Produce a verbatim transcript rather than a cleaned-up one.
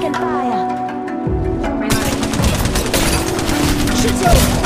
taking fire. Reloading. Shoot you!